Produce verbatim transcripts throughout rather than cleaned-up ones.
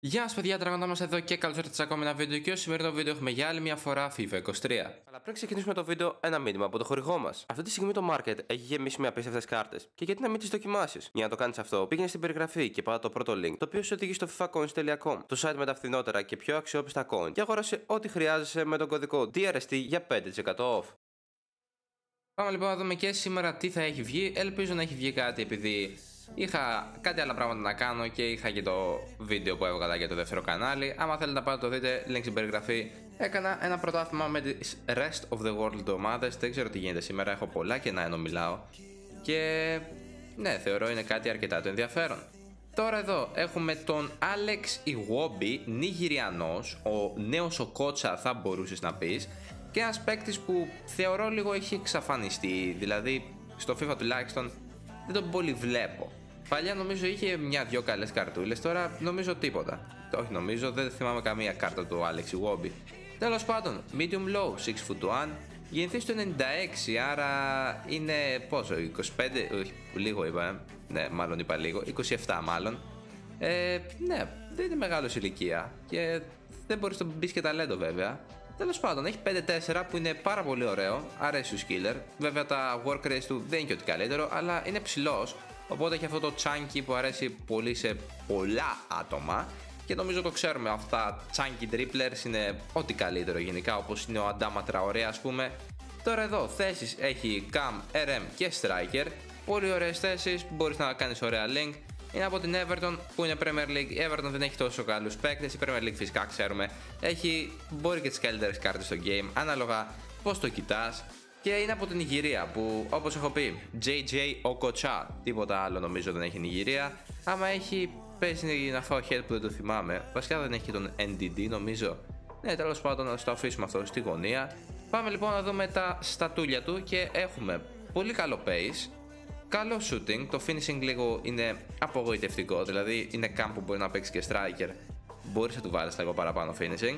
Γεια σας παιδιά, dragondamast εδώ και καλώς ήρθατε σε ακόμα ένα βίντεο. Και στο σημερινό βίντεο έχουμε για άλλη μια φορά FIFA είκοσι τρία. Αλλά πριν ξεκινήσουμε το βίντεο, ένα μήνυμα από το χορηγό μας. Αυτή τη στιγμή το market έχει γεμίσει με απίστευτες κάρτες. Και γιατί να μην τις δοκιμάσεις? Για να το κάνεις αυτό, πήγαινε στην περιγραφή και πάτα το πρώτο link, το οποίο σου οδηγεί στο fifacoins τελεία com, το site με τα φθηνότερα και πιο αξιόπιστα coin, και αγόρασε ό,τι χρειάζεσαι με τον κωδικό ντι αρ ες τι για πέντε τοις εκατό off. Πάμε λοιπόν να δούμε και σήμερα τι θα έχει βγει. Ελπίζω να έχει βγει κάτι, επειδή είχα κάτι άλλα πράγματα να κάνω και είχα και το βίντεο που έβγαλα για το δεύτερο κανάλι. Άμα θέλετε να πάτε το δείτε, link στην περιγραφή. Έκανα ένα πρωτάθλημα με τις Rest of the World ομάδες. Δεν ξέρω τι γίνεται σήμερα, έχω πολλά κενά ενώ μιλάω. Και ναι, θεωρώ είναι κάτι αρκετά το ενδιαφέρον. Τώρα εδώ έχουμε τον Alex Iwobi, Νιγηριανός, ο νέος Οκότσα θα μπορούσες να πεις. Και ένας παίκτης που θεωρώ λίγο έχει εξαφανιστεί, δηλαδή στο FIFA τουλάχιστον δεν τον πολύ βλέπω. Παλιά νομίζω είχε μια-δυο καλές καρτούλες, τώρα νομίζω τίποτα. Όχι νομίζω, δεν θυμάμαι καμία κάρτα του Alex Iwobi. Τέλος πάντων, medium low, έξι φουτ ένα, γεννηθεί στο ενενήντα έξι, άρα είναι πόσο, είκοσι πέντε, όχι, λίγο είπα, ε. ναι μάλλον είπα λίγο, είκοσι επτά μάλλον. Ε, ναι, δεν είναι μεγάλος ηλικία και δεν μπορείς να μπεις και ταλέντο βέβαια. Τέλος πάντων, έχει πέντε τέσσερα που είναι πάρα πολύ ωραίο, αρέσει ο skiller. Βέβαια τα work rates του δεν είναι και ότι καλύτερο, αλλά είναι ψηλός. Οπότε έχει αυτό το chunky που αρέσει πολύ σε πολλά άτομα. Και νομίζω το ξέρουμε, αυτά chunky triplers είναι ό,τι καλύτερο γενικά, όπως είναι ο Αντάμα Τραωρέ ας πούμε. Τώρα εδώ θέσεις έχει cam, αρ εμ και striker. Πολύ ωραίες θέσεις, μπορείς να κάνεις ωραία link. Είναι από την Everton που είναι Premier League. Η Everton δεν έχει τόσο καλούς παίκτες. Η Premier League φυσικά ξέρουμε έχει, μπορεί και τις καλύτερες κάρτες στο game, ανάλογα πως το κοιτάς. Και είναι από την Νιγηρία που, όπως έχω πει, τζέι τζέι Okocha. Τίποτα άλλο νομίζω δεν έχει η Νιγηρία. Άμα έχει, παίζει να φάω head που δεν το θυμάμαι. Βασικά δεν έχει και τον εν ντι ντι νομίζω. Ναι, τέλος πάντων να το αφήσουμε αυτό στη γωνία. Πάμε λοιπόν να δούμε τα στατούλια του. Και έχουμε πολύ καλό pace, καλό shooting, το finishing λίγο είναι απογοητευτικό, δηλαδή είναι camp που μπορεί να παίξει και striker, μπορείς να του βάλεις λίγο παραπάνω finishing.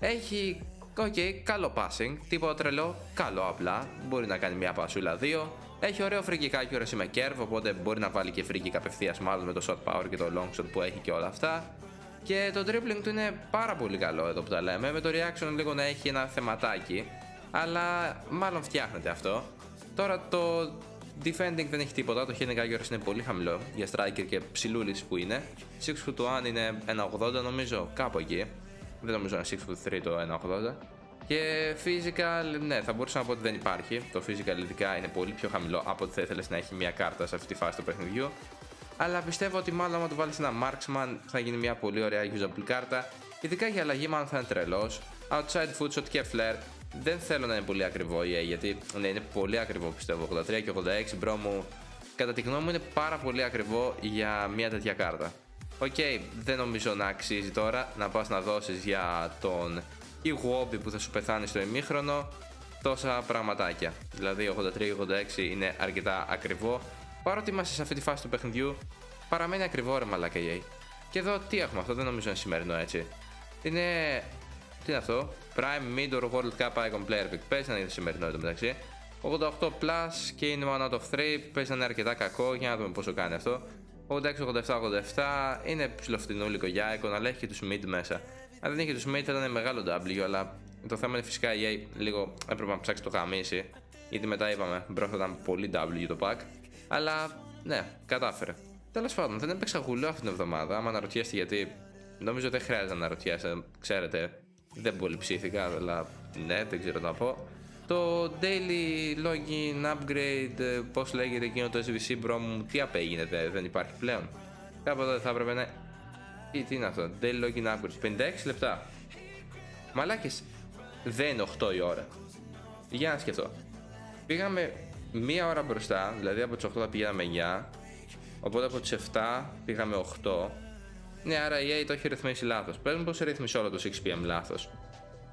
Έχει, ok, καλό passing, τίποτα τρελό, καλό απλά, μπορεί να κάνει μια πασούλα δύο. Έχει ωραίο free kick accuracy με curve, οπότε μπορεί να βάλει και free kick απευθείας μάλλον με το shot power και το long shot που έχει και όλα αυτά. Και το dribbling του είναι πάρα πολύ καλό εδώ που τα λέμε, με το reaction λίγο να έχει ένα θεματάκι, αλλά μάλλον φτιάχνεται αυτό. Τώρα το defending δεν έχει τίποτα, το heading accuracy είναι πολύ χαμηλό για striker και ψηλούλης που είναι. Six foot one είναι ένα ογδόντα νομίζω, κάπου εκεί. Δεν νομίζω να είναι six foot three το ένα ογδόντα. Και physical, ναι, θα μπορούσα να πω ότι δεν υπάρχει. Το physical ειδικά είναι πολύ πιο χαμηλό από ό,τι θα ήθελες να έχει μια κάρτα σε αυτή τη φάση του παιχνιδιού. Αλλά πιστεύω ότι μάλλον άμα του βάλεις ένα marksman θα γίνει μια πολύ ωραία usable κάρτα. Ειδικά για αλλαγή μάλλον θα είναι τρελός. Outside foot shot και flare. Δεν θέλω να είναι πολύ ακριβό η yeah, γιατί ναι, είναι πολύ ακριβό πιστεύω. ογδόντα τρία και ογδόντα έξι μπρο μου, κατά τη γνώμη μου είναι πάρα πολύ ακριβό για μια τέτοια κάρτα. Οκ, okay, δεν νομίζω να αξίζει τώρα να πας να δώσεις για τον Iwobi που θα σου πεθάνει στο ημίχρονο τόσα πραγματάκια. Δηλαδή ογδόντα τρία ογδόντα έξι είναι αρκετά ακριβό. Παρότι είμαστε σε αυτή τη φάση του παιχνιδιού, παραμένει ακριβό ρε μαλάκα γιέι. Και εδώ τι έχουμε, αυτό δεν νομίζω είναι σημερινό έτσι. Είναι... τι είναι αυτό? Prime Mid or World Cup Icon Player Pick. Πες να είναι σημερινό εδώ μεταξύ. Ογδόντα οκτώ πλας και είναι one out of three. Πες να είναι αρκετά κακό, για να δούμε πόσο κάνει αυτό. Ογδόντα έξι ογδόντα επτά ογδόντα επτά είναι ψηλοφτηνούλικο για Icon, αλλά έχει και τους Mid μέσα. Αν δεν είχε τους Mid θα ήταν μεγάλο W, αλλά το θέμα είναι φυσικά η EA λίγο έπρεπε να ψάξει το χαμίσι, γιατί μετά είπαμε μπρος θα ήταν πολύ W το pack. Αλλά ναι, κατάφερε. Τέλος πάντων, δεν έπαιξα γουλό αυτήν την εβδομάδα. Άμα αναρωτιέστε γιατί, νομίζω δεν χρειάζεται να αναρωτιέστε, ξέρετε. Δεν πολύ ψήθηκα, αλλά ναι, δεν ξέρω να πω. Το daily login upgrade, πώς λέγεται εκείνο το ες μπι σι μπρόμου, τι απέγινεται, δεν υπάρχει πλέον. Κάποτε θα έπρεπε να... ή τι είναι αυτό, daily login upgrade, πενήντα έξι λεπτά. Μαλάκες, δεν είναι οκτώ η ώρα. Για να σκεφτώ. Πήγαμε μία ώρα μπροστά, δηλαδή από τις οκτώ θα πήγαμε εννιά. Οπότε από τις επτά πήγαμε οκτώ. Ναι, άρα η EA το έχει ρυθμίσει λάθος. Πες μου πως ρύθμισε όλο το six p m λάθος.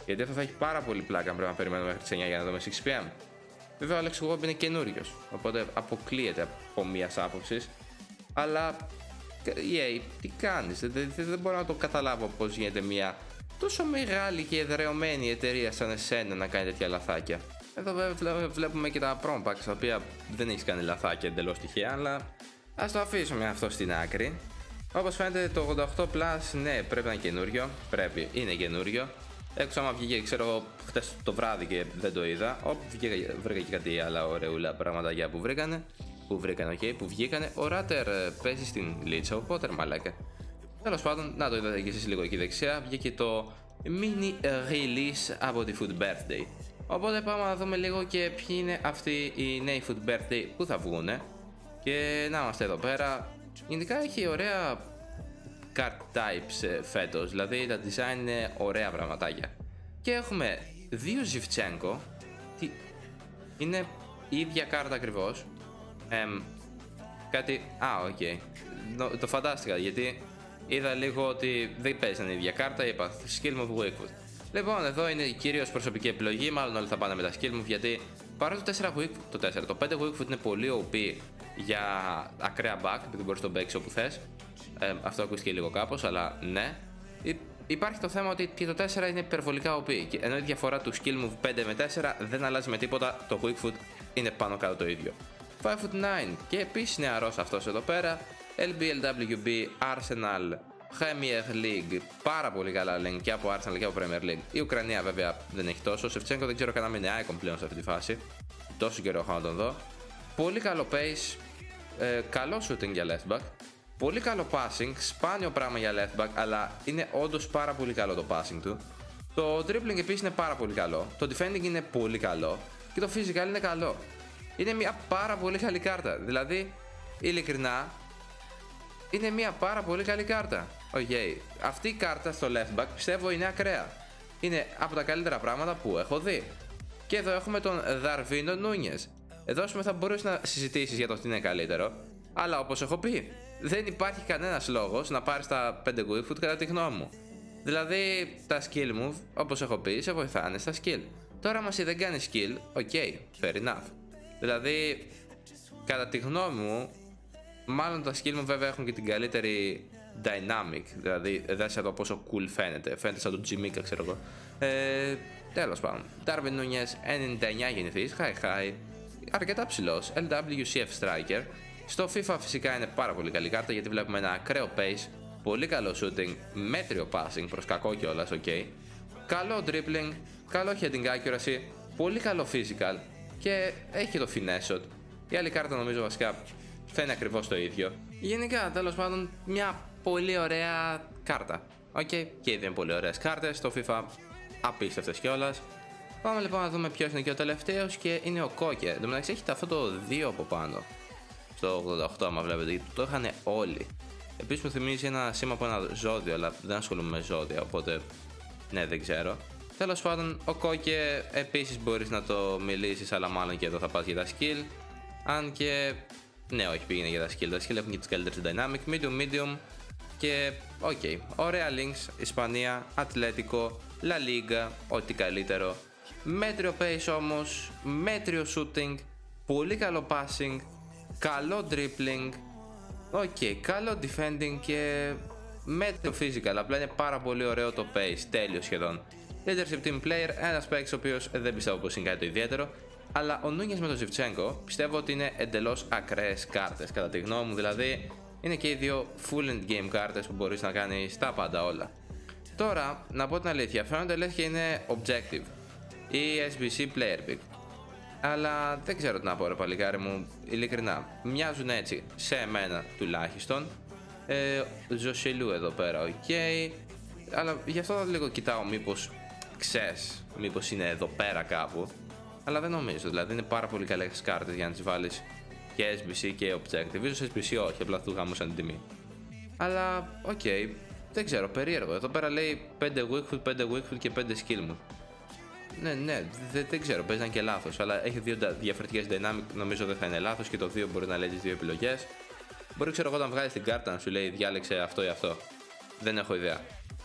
Γιατί αυτό θα έχει πάρα πολύ πλάκα αν πρέπει να περιμένουμε μέχρι τις εννιά για να δούμε six p m. Βέβαια ο Alex Iwobi είναι καινούριος, οπότε αποκλείεται από μίας άποψης. Αλλά η EA τι κάνεις, δεν, δεν, δεν μπορώ να το καταλάβω πως γίνεται μια τόσο μεγάλη και εδρεωμένη εταιρεία σαν εσένα να κάνει τέτοια λαθάκια. Εδώ βέβαια βλέπουμε και τα prom packs, τα οποία δεν έχει κάνει λαθάκια εντελώς τυχαία, αλλά ας το αφήσουμε αυτό στην άκρη. Όπως φαίνεται το ογδόντα οκτώ Plus, ναι, πρέπει να είναι καινούριο. Πρέπει, είναι καινούριο. Έξω άμα βγήκε, ξέρω, χτες το βράδυ και δεν το είδα. Ω, βγήκα, βρήκα και κάτι άλλα ωραίουλα πραγματάκια που βρήκανε. Που βρήκανε, οκ, okay, που βγήκανε. Ο Ράτερ παίζει στην Λίτσα, ο Πότερ μαλάκα. Τέλος πάντων, να το είδατε και εσείς λίγο εκεί δεξιά. Βγήκε το mini release από τη φουτ Birthday. Οπότε πάμε να δούμε λίγο και ποιοι είναι αυτοί οι νέοι φουτ Birthday που θα βγούνε. Και να είμαστε εδώ πέρα. Γενικά έχει ωραία card types φέτος, δηλαδή τα design είναι ωραία πραγματάκια. Και έχουμε δύο Zinchenko, τι... είναι η ίδια κάρτα ακριβώς. Εμ, κάτι, α, οκ, okay. Το φαντάστηκα γιατί είδα λίγο ότι δεν παίζανε η ίδια κάρτα, είπα skill move weakwood. Λοιπόν, εδώ είναι κυρίως προσωπική επιλογή, μάλλον όλοι θα πάνε με τα skill move γιατί παρά το τέσσερα weak, το τέσσερα, το πέντε weakfoot είναι πολύ ο πι για ακραία back, επειδή μπορείς να τον παίξεις όπου θες. Ε, αυτό ακούστηκε λίγο κάπως, αλλά ναι. Υ υπάρχει το θέμα ότι και το τέσσερα είναι υπερβολικά ο πι, και ενώ η διαφορά του skill move πέντε με τέσσερα δεν αλλάζει με τίποτα, το weakfoot είναι πάνω κάτω το ίδιο. πέντε εννιά και επίσης νεαρός αυτός εδώ πέρα. ελ μπι ελ ντάμπλιου μπι, Arsenal, Premier League, πάρα πολύ καλά λένε και από Arsenal και από Premier League. Η Ουκρανία βέβαια δεν έχει τόσο. Ο Σεφτσένκο δεν ξέρω κανένα είναι icon πλέον σε αυτή τη φάση. Τόσο καιρό έχω να τον δω. Πολύ καλό pace, ε, καλό shooting για left back. Πολύ καλό passing, σπάνιο πράγμα για left back, αλλά είναι όντως πάρα πολύ καλό το passing του. Το dribbling επίσης είναι πάρα πολύ καλό. Το defending είναι πολύ καλό. Και το physical είναι καλό. Είναι μια πάρα πολύ καλή κάρτα. Δηλαδή, ειλικρινά, είναι μια πάρα πολύ καλή κάρτα. Okay. Αυτή η κάρτα στο left back πιστεύω είναι ακραία. Είναι από τα καλύτερα πράγματα που έχω δει. Και εδώ έχουμε τον Darwin Nunez. Εδώ θα μπορείς να συζητήσεις για το τι είναι καλύτερο. Αλλά όπως έχω πει, δεν υπάρχει κανένας λόγος να πάρεις τα πέντε quick foot κατά τη γνώμη μου. Δηλαδή τα skill move, όπως έχω πει, σε βοηθάνε στα skill. Τώρα μας δεν κάνει skill, οκ, okay, fair enough. Δηλαδή, κατά τη γνώμη μου, μάλλον τα skill μου βέβαια έχουν και την καλύτερη dynamic. Δηλαδή δεν σε το πόσο cool φαίνεται. Φαίνεται σαν τον Τζιμίκα, ξέρω εγώ. ε, Τέλος πάντων, Darwin Nunez, ενενήντα εννιά γεννηθείς, high high. Αρκετά ψηλός, ελ ντάμπλιου σι εφ striker. Στο FIFA φυσικά είναι πάρα πολύ καλή κάρτα γιατί βλέπουμε ένα ακραίο pace, πολύ καλό shooting, μέτριο passing προς κακό κιόλας, ok. Καλό dribbling, καλό heading accuracy, πολύ καλό physical. Και έχει και το finesse shot. Η άλλη κάρτα νομίζω βασικά φαίνεται ακριβώς το ίδιο. Γενικά, τέλος πάντων, μια πολύ ωραία κάρτα. Οκ, okay. Και ήδη είναι πολύ ωραίες κάρτες στο FIFA, απίστευτες κιόλας. Πάμε λοιπόν να δούμε ποιος είναι και ο τελευταίος και είναι ο Koke. Εν τω μεταξύ έχετε αυτό το δύο από πάνω στο ογδόντα οκτώ, άμα βλέπετε, γιατί το είχαν όλοι. Επίσης μου θυμίζει ένα σήμα από ένα ζώδιο, αλλά δεν ασχολούμαι με ζώδια, οπότε ναι, δεν ξέρω. Τέλος πάντων, ο Koke επίσης μπορείς να το μιλήσεις, αλλά μάλλον και εδώ θα πας για τα skill. Αν και ναι, όχι, πήγαινε για τα skill. Τα skill έχουν και τις καλύτερες dynamic, medium, medium. Και οκ, okay. Ωραία links, Ισπανία, Atletico, La Liga, ό,τι καλύτερο. Μέτριο pace όμως, μέτριο shooting, πολύ καλό passing, καλό dribbling. Οκ, okay, καλό defending και μέτριο physical, απλά είναι πάρα πολύ ωραίο το pace, τέλειο σχεδόν. Leadership team player, ένας παίκτης ο οποίος δεν πιστεύω πως είναι κάτι το ιδιαίτερο. Αλλά ο Νούνιες με τον Ζιβτσένκο πιστεύω ότι είναι εντελώς ακραίες κάρτες κατά τη γνώμη μου. Δηλαδή είναι και οι δύο full end game κάρτες που μπορείς να κάνεις τα πάντα όλα. Τώρα να πω την αλήθεια, φαίνονται λες και είναι objective ή ες μπι σι player pick. Αλλά δεν ξέρω τι να πω ρε παλικάρι μου, ειλικρινά. Μοιάζουν έτσι σε εμένα τουλάχιστον. ε, Ζωσιλού εδώ πέρα, οκ, okay. Αλλά γι' αυτό λίγο κοιτάω μήπως ξέρεις, μήπως είναι εδώ πέρα κάπου. Αλλά δεν νομίζω, δηλαδή είναι πάρα πολύ καλές κάρτες για να τις βάλεις και ες μπι σι και objective. Ίσως ες μπι σι όχι, απλά του γαμούσαν την τιμή. Αλλά οκ, okay, δεν ξέρω, περίεργο. Εδώ πέρα λέει πέντε weakfoot, πέντε weakfoot και πέντε skill μου. Ναι, ναι, δεν, δεν ξέρω, παίζει να είναι και λάθος. Αλλά έχει δύο διαφορετικές dynamic, νομίζω δεν θα είναι λάθος. Και το δύο μπορεί να λέει τις δύο επιλογές. Μπορεί ξέρω εγώ όταν βγάλεις την κάρτα να σου λέει διάλεξε αυτό ή αυτό. Δεν έχω ιδέα.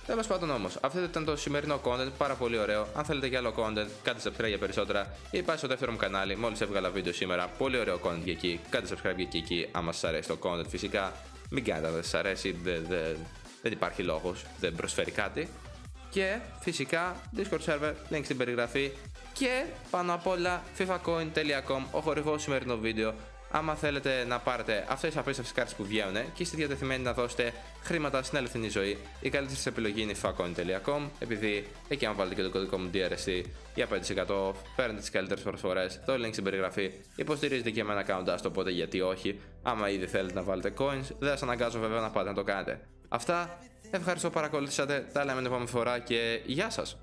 Τέλος πάντων όμως, αυτό ήταν το σημερινό content, πάρα πολύ ωραίο. Αν θέλετε και άλλο content, κάντε subscribe για περισσότερα ή πάει στο δεύτερο μου κανάλι, μόλις έβγαλα βίντεο σήμερα. Πολύ ωραίο content και εκεί, κάντε subscribe και εκεί άμα σας αρέσει το content φυσικά. Μην κάνετε αν δεν σας αρέσει, δε, δε, δεν υπάρχει λόγος, δεν προσφέρει κάτι. Και φυσικά Discord server, link στην περιγραφή. Και πάνω απ' όλα fifacoin τελεία com, ο χορηγός σημερινό βίντεο. άμα θέλετε να πάρετε αυτές τις απίστευτες κάρτες που βγαίνουν και είστε διατεθειμένοι να δώσετε χρήματα στην αληθινή ζωή, η καλύτερη σας επιλογή είναι fifacoin τελεία com, επειδή εκεί αν βάλετε και το κωδικό μου ντι αρ ες τι για πέντε τοις εκατό παίρνετε τις καλύτερες προσφορές, το link στην περιγραφή, υποστηρίζετε και εμένα κάνοντάς το, οπότε γιατί όχι, άμα ήδη θέλετε να βάλετε coins, δεν σας αναγκάζω βέβαια να πάτε να το κάνετε. Αυτά, ευχαριστώ που παρακολουθήσατε, τα λέμε την επόμενη φορά και γεια σας!